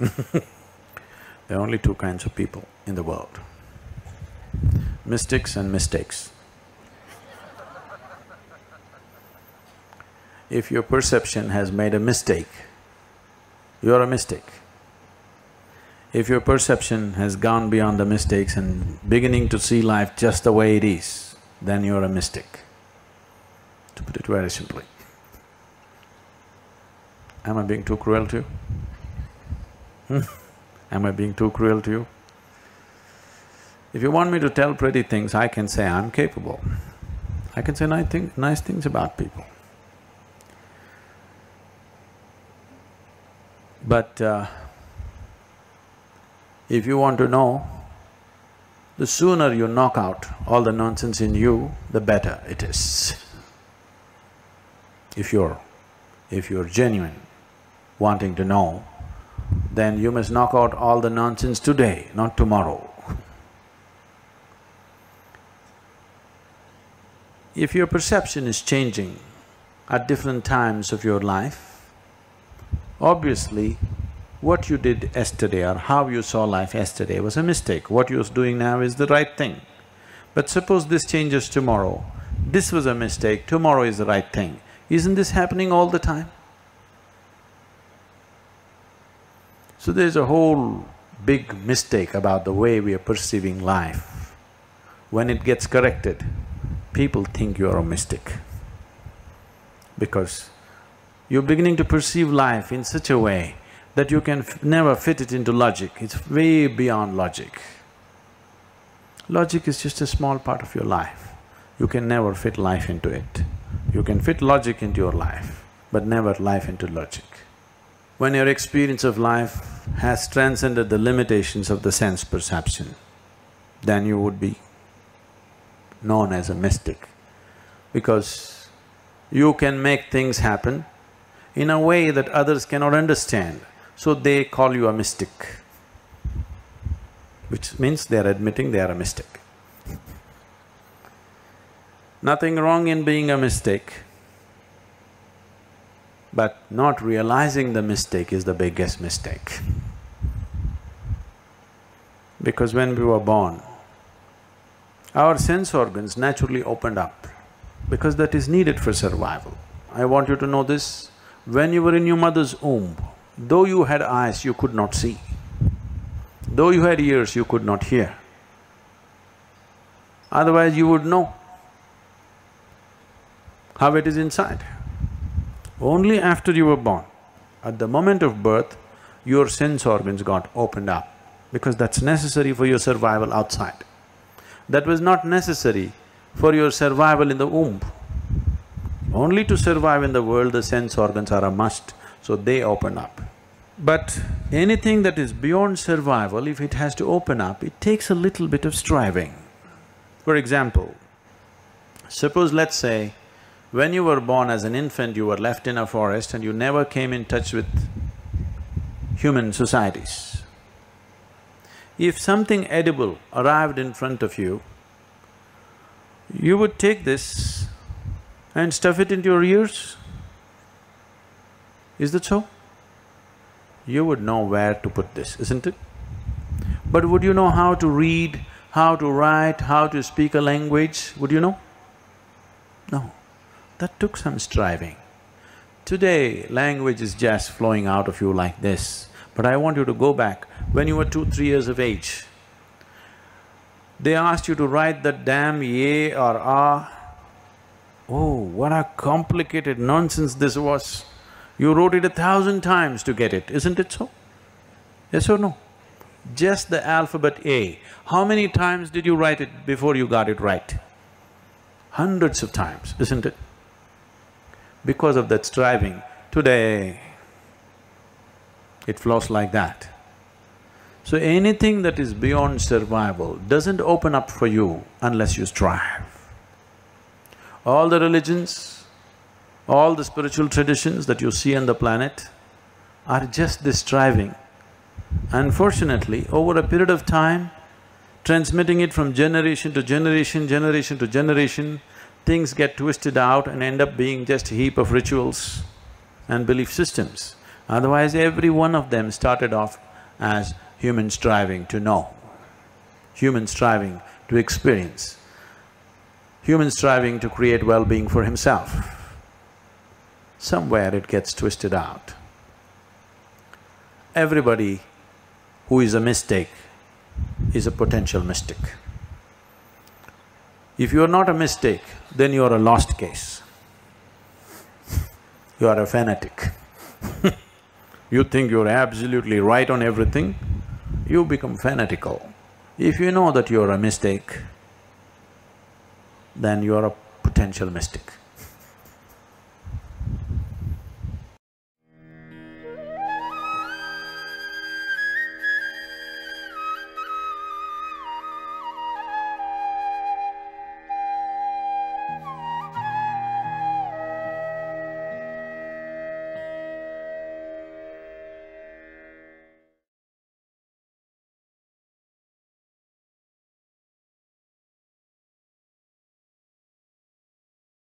There are only two kinds of people in the world, mystics and mistakes. If your perception has made a mistake, you are a mystic. If your perception has gone beyond the mistakes and beginning to see life just the way it is, then you are a mystic, to put it very simply. Am I being too cruel to you? Am I being too cruel to you? If you want me to tell pretty things, I can say I'm capable. I can say nice things about people. But if you want to know, the sooner you knock out all the nonsense in you, the better it is. If you're genuine, wanting to know, then you must knock out all the nonsense today, not tomorrow. If your perception is changing at different times of your life, obviously, what you did yesterday or how you saw life yesterday was a mistake. What you're doing now is the right thing. But suppose this changes tomorrow, this was a mistake, tomorrow is the right thing. Isn't this happening all the time? So there's a whole big mistake about the way we are perceiving life. When it gets corrected, people think you are a mystic, because you're beginning to perceive life in such a way that you can never fit it into logic. It's way beyond logic. Logic is just a small part of your life. You can never fit life into it. You can fit logic into your life, but never life into logic. When your experience of life has transcended the limitations of the sense perception, then you would be known as a mystic, because you can make things happen in a way that others cannot understand. So they call you a mystic, which means they are admitting they are a mystic. Nothing wrong in being a mystic, but not realizing the mistake is the biggest mistake. Because when we were born, our sense organs naturally opened up, because that is needed for survival. I want you to know this. When you were in your mother's womb, though you had eyes, you could not see. Though you had ears, you could not hear. Otherwise, you would know how it is inside. Only after you were born, at the moment of birth, your sense organs got opened up, because that's necessary for your survival outside. That was not necessary for your survival in the womb. Only to survive in the world, the sense organs are a must, so they open up. But anything that is beyond survival, if it has to open up, it takes a little bit of striving. For example, suppose let's say, when you were born as an infant, you were left in a forest and you never came in touch with human societies. If something edible arrived in front of you, you would take this and stuff it into your ears? Is that so? You would know where to put this, isn't it? But would you know how to read, how to write, how to speak a language? Would you know? No. That took some striving. Today, language is just flowing out of you like this. But I want you to go back. When you were 2, 3 years of age, they asked you to write that damn yea or ah. Oh, what a complicated nonsense this was. You wrote it 1,000 times to get it, isn't it so? Yes or no? Just the alphabet A. How many times did you write it before you got it right? Hundreds of times, isn't it? Because of that striving, today it flows like that. So anything that is beyond survival doesn't open up for you unless you strive. All the religions, all the spiritual traditions that you see on the planet are just this striving. Unfortunately, over a period of time, transmitting it from generation to generation, generation to generation, things get twisted out and end up being just a heap of rituals and belief systems. Otherwise, every one of them started off as human striving to know, human striving to experience, human striving to create well-being for himself. Somewhere it gets twisted out. Everybody who is a mystic is a potential mystic. If you are not a mystic, then you are a lost case. You are a fanatic. You think you're absolutely right on everything, you become fanatical. If you know that you're a mystic, then you're a potential mystic.